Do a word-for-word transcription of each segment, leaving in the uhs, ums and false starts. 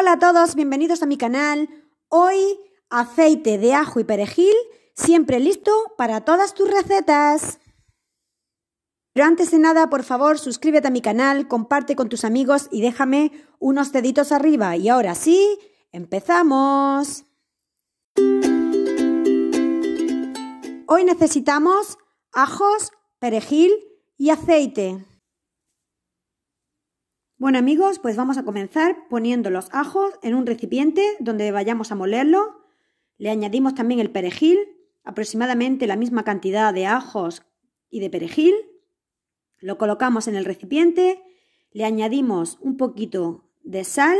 Hola a todos, bienvenidos a mi canal. Hoy aceite de ajo y perejil, siempre listo para todas tus recetas. Pero antes de nada, por favor, suscríbete a mi canal, comparte con tus amigos y déjame unos deditos arriba. Y ahora sí, empezamos. Hoy necesitamos ajos, perejil y aceite. Bueno amigos, pues vamos a comenzar poniendo los ajos en un recipiente donde vayamos a molerlo. Le añadimos también el perejil, aproximadamente la misma cantidad de ajos y de perejil. Lo colocamos en el recipiente, le añadimos un poquito de sal,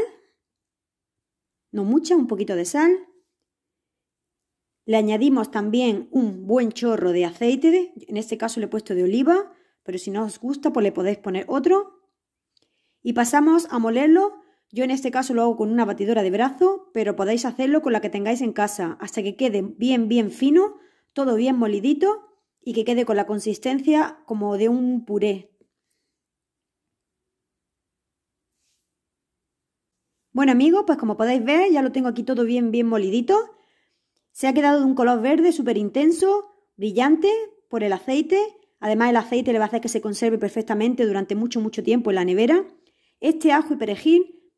no mucha, un poquito de sal. Le añadimos también un buen chorro de aceite, en este caso le he puesto de oliva, pero si no os gusta pues le podéis poner otro. Y pasamos a molerlo. Yo en este caso lo hago con una batidora de brazo, pero podéis hacerlo con la que tengáis en casa, hasta que quede bien bien fino, todo bien molidito y que quede con la consistencia como de un puré. Bueno amigos, pues como podéis ver ya lo tengo aquí todo bien bien molidito. Se ha quedado de un color verde súper intenso, brillante por el aceite. Además el aceite le va a hacer que se conserve perfectamente durante mucho mucho tiempo en la nevera. Este ajo y perejil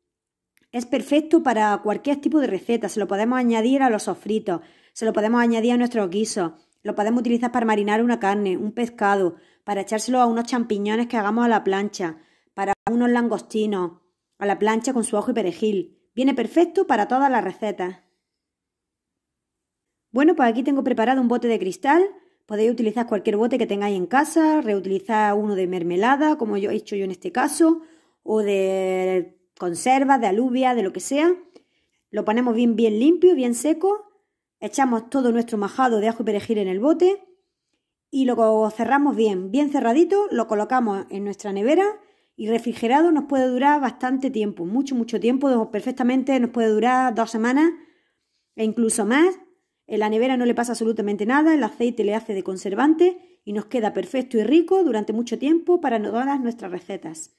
es perfecto para cualquier tipo de receta, se lo podemos añadir a los sofritos, se lo podemos añadir a nuestros guisos, lo podemos utilizar para marinar una carne, un pescado, para echárselo a unos champiñones que hagamos a la plancha, para unos langostinos, a la plancha con su ajo y perejil. Viene perfecto para todas las recetas. Bueno, pues aquí tengo preparado un bote de cristal. Podéis utilizar cualquier bote que tengáis en casa, reutilizar uno de mermelada, como yo he hecho yo en este caso, o de conservas, de alubia, de lo que sea. Lo ponemos bien, bien limpio, bien seco. Echamos todo nuestro majado de ajo y perejil en el bote y lo cerramos bien, bien cerradito. Lo colocamos en nuestra nevera y refrigerado nos puede durar bastante tiempo, mucho, mucho tiempo, perfectamente nos puede durar dos semanas e incluso más. En la nevera no le pasa absolutamente nada, el aceite le hace de conservante y nos queda perfecto y rico durante mucho tiempo para todas nuestras recetas.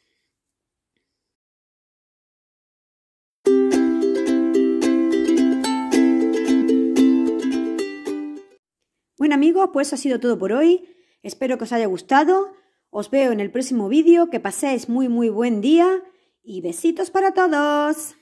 Bueno amigos, pues eso ha sido todo por hoy. Espero que os haya gustado. Os veo en el próximo vídeo. Que paséis muy muy buen día y besitos para todos.